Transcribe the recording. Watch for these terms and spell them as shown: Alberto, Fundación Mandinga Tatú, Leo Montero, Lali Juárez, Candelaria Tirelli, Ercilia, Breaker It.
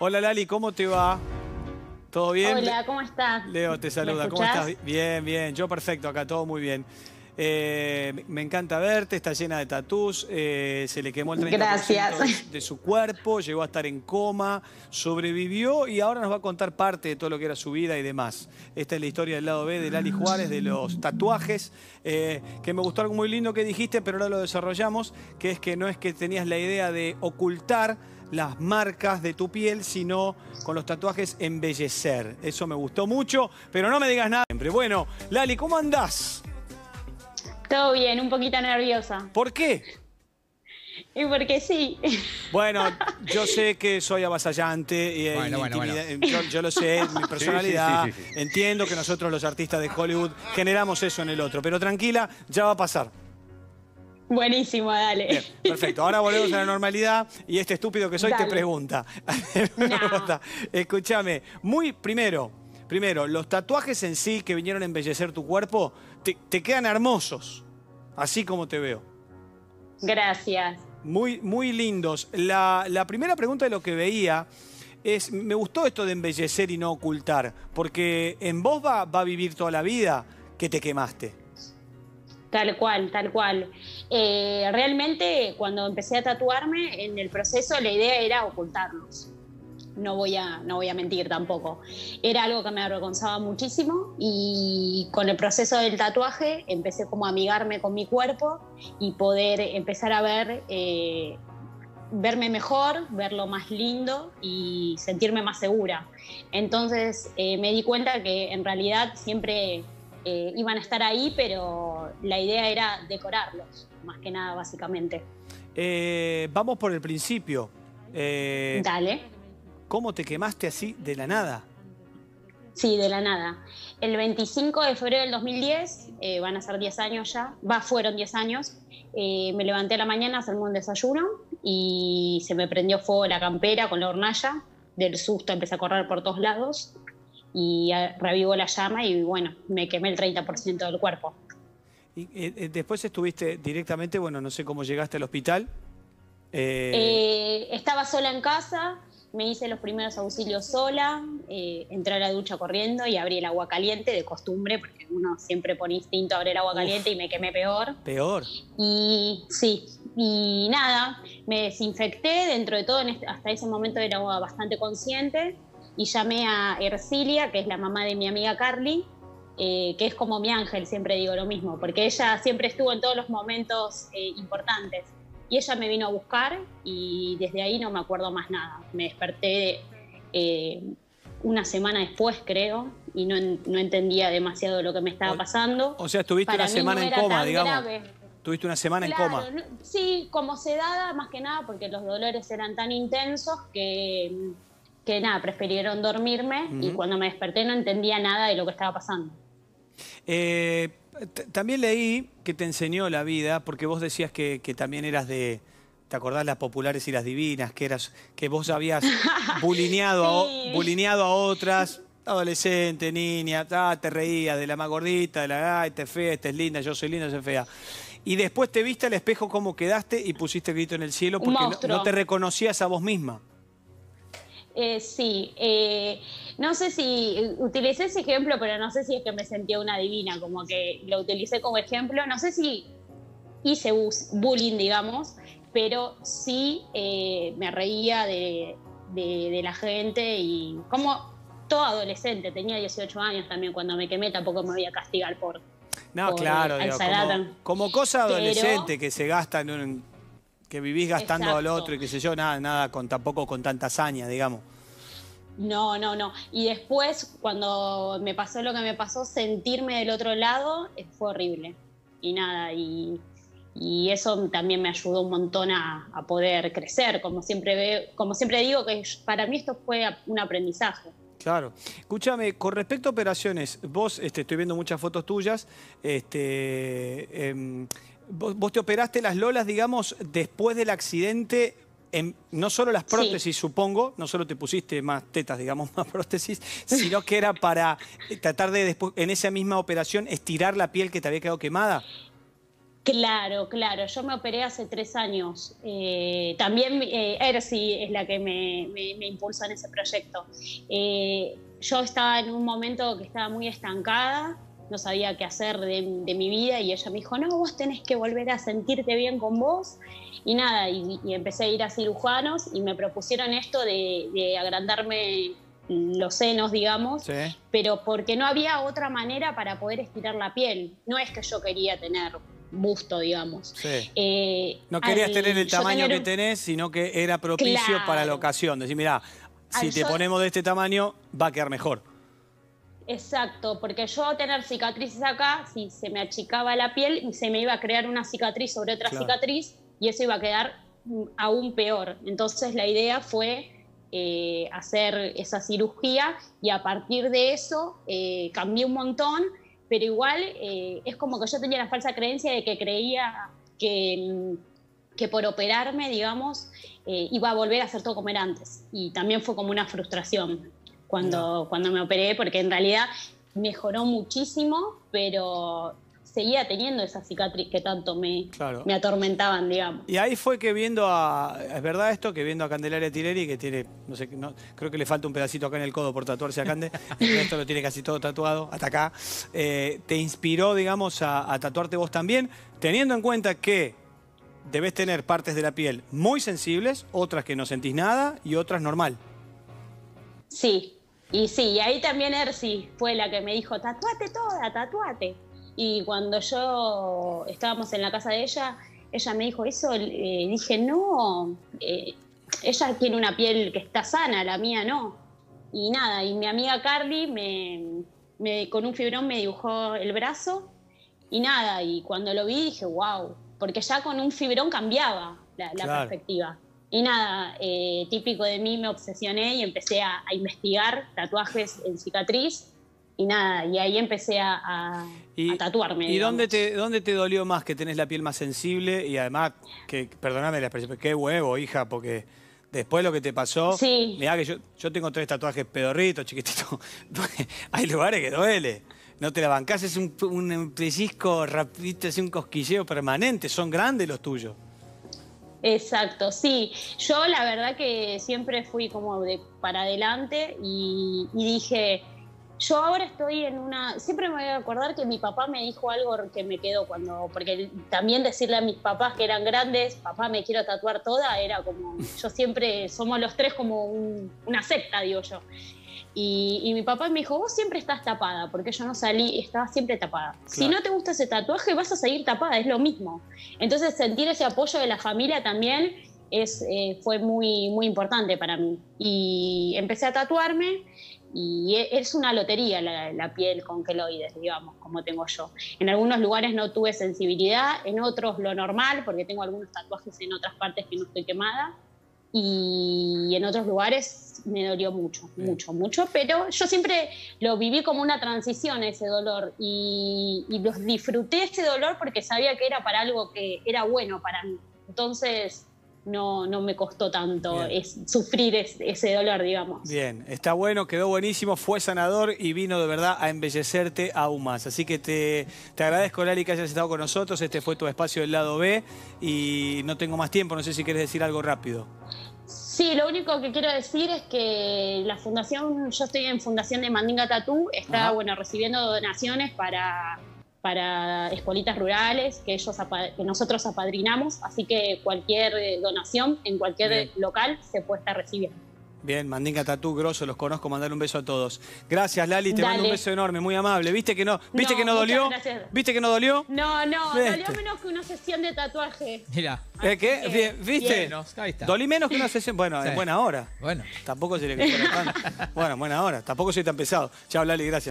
Hola Lali, ¿cómo te va? ¿Todo bien? Hola, ¿cómo estás? Leo te saluda, ¿cómo estás? Bien, bien, yo perfecto, acá todo muy bien. Me encanta verte, está llena de tatús, se le quemó el 30% de su cuerpo, llegó a estar en coma, sobrevivió y ahora nos va a contar parte de todo lo que era su vida y demás. Esta es la historia del lado B de Lali Juárez, de los tatuajes, que me gustó algo muy lindo que dijiste, pero ahora lo desarrollamos, que no es que tenías la idea de ocultar las marcas de tu piel, sino con los tatuajes embellecer. Eso me gustó mucho, pero no me digas nada. Bueno, Lali, ¿cómo andás? Todo bien, un poquito nerviosa. ¿Por qué? Y porque sí. Bueno, yo sé que soy avasallante y bueno. Yo lo sé, mi personalidad. Sí. Entiendo que nosotros los artistas de Hollywood generamos eso en el otro, pero tranquila, ya va a pasar. Buenísimo, dale. Bien, perfecto, ahora volvemos a la normalidad y este estúpido que soy dale. Te pregunta. No. Escúchame, primero, los tatuajes en sí que vinieron a embellecer tu cuerpo, te quedan hermosos, así como te veo. Gracias. Muy, muy lindos. La primera pregunta de lo que veía es, me gustó esto de embellecer y no ocultar, porque en vos va a vivir toda la vida que te quemaste. Tal cual, tal cual. Realmente, cuando empecé a tatuarme, en el proceso la idea era ocultarlos. No voy a mentir tampoco. Era algo que me avergonzaba muchísimo y con el proceso del tatuaje empecé como a amigarme con mi cuerpo y poder empezar a ver, verme mejor, verlo más lindo y sentirme más segura. Entonces me di cuenta que en realidad siempre... iban a estar ahí, pero la idea era decorarlos, más que nada, básicamente. Vamos por el principio. Dale. ¿Cómo te quemaste así de la nada? Sí, de la nada. El 25 de febrero del 2010, van a ser 10 años ya, fueron 10 años, me levanté a la mañana a hacerme un desayuno y se me prendió fuego la campera con la hornalla. Del susto empecé a correr por todos lados. Y revivo la llama y, bueno, me quemé el 30% del cuerpo. Y después estuviste directamente, bueno, no sé cómo llegaste al hospital. Estaba sola en casa, me hice los primeros auxilios sola, entré a la ducha corriendo y abrí el agua caliente, de costumbre, porque uno siempre por instinto abre el agua caliente y me quemé peor. ¿Peor? Y sí, y nada, me desinfecté, dentro de todo, hasta ese momento era bastante consciente. Y llamé a Ercilia, que es la mamá de mi amiga Carly, que es como mi ángel, siempre digo lo mismo, porque ella siempre estuvo en todos los momentos importantes. Y ella me vino a buscar y desde ahí no me acuerdo más nada. Me desperté una semana después, creo, y no entendía demasiado lo que me estaba pasando. O sea, estuviste una semana en coma, digamos. Tuviste una semana en coma. Sí, como sedada, más que nada, porque los dolores eran tan intensos que nada, prefirieron dormirme y cuando me desperté no entendía nada de lo que estaba pasando. También leí que te enseñó la vida, porque vos decías que también eras de... ¿Te acordás las populares y las divinas? Que vos habías bulineado, sí. bulineado a otras, adolescente, niña, te reías de la más gordita, de la esta es fea, esta es linda, yo soy linda, yo soy fea. Y después te viste al espejo cómo quedaste y pusiste el grito en el cielo porque no te reconocías a vos misma. Sí, no sé si utilicé ese ejemplo, pero no sé si es que me sentía una divina, como que lo utilicé como ejemplo. No sé si hice bullying, digamos, pero sí me reía de la gente y como todo adolescente, tenía 18 años también cuando me quemé, tampoco me voy a castigar por... No, por, claro, digo, como cosa adolescente pero, que se gasta en un... Que vivís gastando exacto. al otro y qué sé yo, nada tampoco con tanta hazaña, digamos. No. Y después, cuando me pasó lo que me pasó, sentirme del otro lado fue horrible. Y nada, y eso también me ayudó un montón a poder crecer. Como siempre digo, que para mí esto fue un aprendizaje. Claro. Escúchame, con respecto a operaciones, vos, estoy viendo muchas fotos tuyas, vos te operaste las lolas, digamos, después del accidente, no solo las prótesis, sí. supongo, no solo te pusiste más tetas, digamos, más prótesis, sino que era para tratar de, después en esa misma operación, estirar la piel que te había quedado quemada. Claro, claro. Yo me operé hace 3 años. También ERSI es la que me impulsó en ese proyecto. Yo estaba en un momento que estaba muy estancada, no sabía qué hacer de mi vida, y ella me dijo, no, vos tenés que volver a sentirte bien con vos. Y nada, y empecé a ir a cirujanos y me propusieron esto de agrandarme los senos, digamos, sí, pero porque no había otra manera para poder estirar la piel. No es que yo quería tener busto, digamos. Sí. No querías tener el tamaño que tenés, sino que era propicio, claro, para la ocasión. Decir, mirá, si te ponemos de este tamaño, va a quedar mejor. Exacto, porque yo tener cicatrices acá, si se me achicaba la piel y se me iba a crear una cicatriz sobre otra, claro, cicatriz, y eso iba a quedar aún peor. Entonces la idea fue hacer esa cirugía, y a partir de eso cambié un montón, pero igual es como que yo tenía la falsa creencia de que creía que por operarme, digamos, iba a volver a hacer todo como era antes. Y también fue como una frustración cuando me operé, porque en realidad mejoró muchísimo, pero seguía teniendo esa cicatriz que tanto me atormentaban, digamos. Y ahí fue que viendo a Candelaria Tirelli, que tiene, no sé, creo que le falta un pedacito acá en el codo por tatuarse a Cande, esto lo tiene casi todo tatuado, hasta acá, te inspiró, digamos, a tatuarte vos también, teniendo en cuenta que debés tener partes de la piel muy sensibles, otras que no sentís nada y otras normal. Sí, y ahí también ERSI fue la que me dijo, tatuate toda, tatuate. Y cuando yo estábamos en la casa de ella, ella me dijo eso, dije, no, ella tiene una piel que está sana, la mía no. Y nada, y mi amiga Carly con un fibrón me dibujó el brazo, y nada, y cuando lo vi dije, wow, porque ya con un fibrón cambiaba la perspectiva. Y nada, típico de mí, me obsesioné y empecé a investigar tatuajes en cicatriz. Y nada, y ahí empecé a tatuarme. ¿Y dónde te dolió más, que tenés la piel más sensible? Y además, perdóname la expresión, qué huevo, hija, porque después lo que te pasó... Sí. Mirá que yo tengo 3 tatuajes pedorritos, chiquititos. Hay lugares que duele. No te la bancás, es un pellizco rapidito, es un cosquilleo permanente. Son grandes los tuyos. Exacto, sí. Yo la verdad que siempre fui como para adelante y dije, yo ahora estoy en una... Siempre me voy a acordar que mi papá me dijo algo que me quedó cuando... Porque también decirle a mis papás, que eran grandes, papá, me quiero tatuar toda, era como... Yo siempre, somos los tres como una secta, digo yo. Y mi papá me dijo, vos siempre estás tapada, porque yo no salí, estaba siempre tapada. Claro. Si no te gusta ese tatuaje, vas a seguir tapada, es lo mismo. Entonces sentir ese apoyo de la familia también fue muy, muy importante para mí. Y empecé a tatuarme, y es una lotería la piel con queloides, digamos, como tengo yo. En algunos lugares no tuve sensibilidad, en otros lo normal, porque tengo algunos tatuajes en otras partes que no estoy quemada. Y en otros lugares me dolió mucho, mucho, mucho, pero yo siempre lo viví como una transición a ese dolor, y los disfruté ese dolor porque sabía que era para algo que era bueno para mí. Entonces no me costó tanto sufrir ese dolor, digamos. Bien, está bueno, quedó buenísimo, fue sanador y vino de verdad a embellecerte aún más. Así que te agradezco, Lali, que hayas estado con nosotros. Este fue tu espacio del lado B, y no tengo más tiempo, no sé si quieres decir algo rápido. Sí, lo único que quiero decir es que la fundación, yo estoy en Fundación de Mandinga Tatú, está recibiendo donaciones para escuelitas rurales que nosotros apadrinamos, así que cualquier donación en cualquier local se puede estar recibiendo. Bien, Mandinga Tatú, grosso, los conozco, mandar un beso a todos. Gracias, Lali, te mando un beso enorme, muy amable. ¿Viste que no dolió? Gracias. ¿Viste que no dolió? No, dolió menos que una sesión de tatuaje. Mirá. ¿Qué? ¿Viste? Ahí está. Dolí menos que una sesión. Bueno, en buena hora. Bueno. Tampoco sería que fuera tan pesado. Chao, Lali, gracias.